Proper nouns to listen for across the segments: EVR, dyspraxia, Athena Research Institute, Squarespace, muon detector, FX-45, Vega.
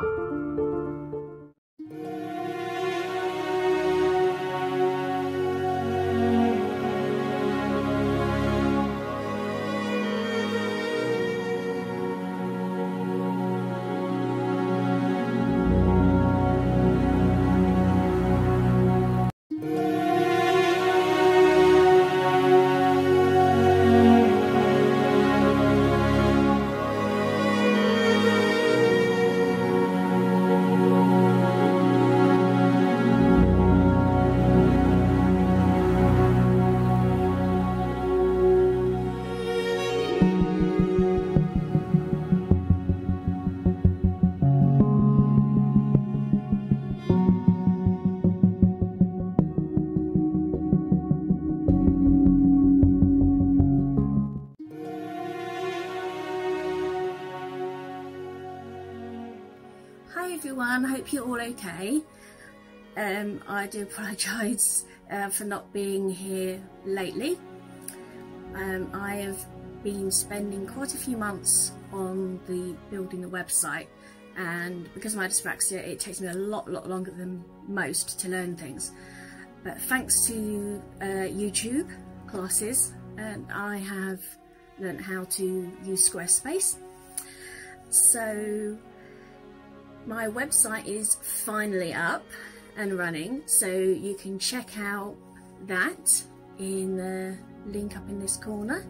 Hi everyone, hope you're all okay. I do apologise for not being here lately. I have been spending quite a few months on building the website, and because of my dyspraxia it takes me a lot longer than most to learn things. But thanks to YouTube classes, I have learnt how to use Squarespace. So my website is finally up and running, so you can check out that in the link up in this corner.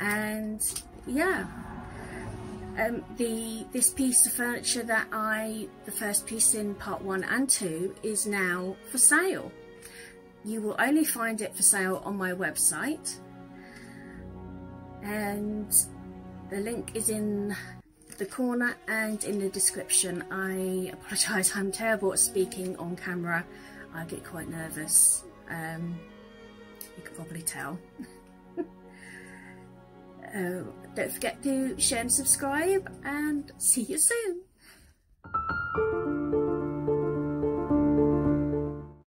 And yeah, this piece of furniture that the first piece in parts 1 and 2 is now for sale. You will only find it for sale on my website, and the link is in the corner and in the description. I apologise, I'm terrible at speaking on camera. I get quite nervous, you can probably tell. Don't forget to share and subscribe, and see you soon.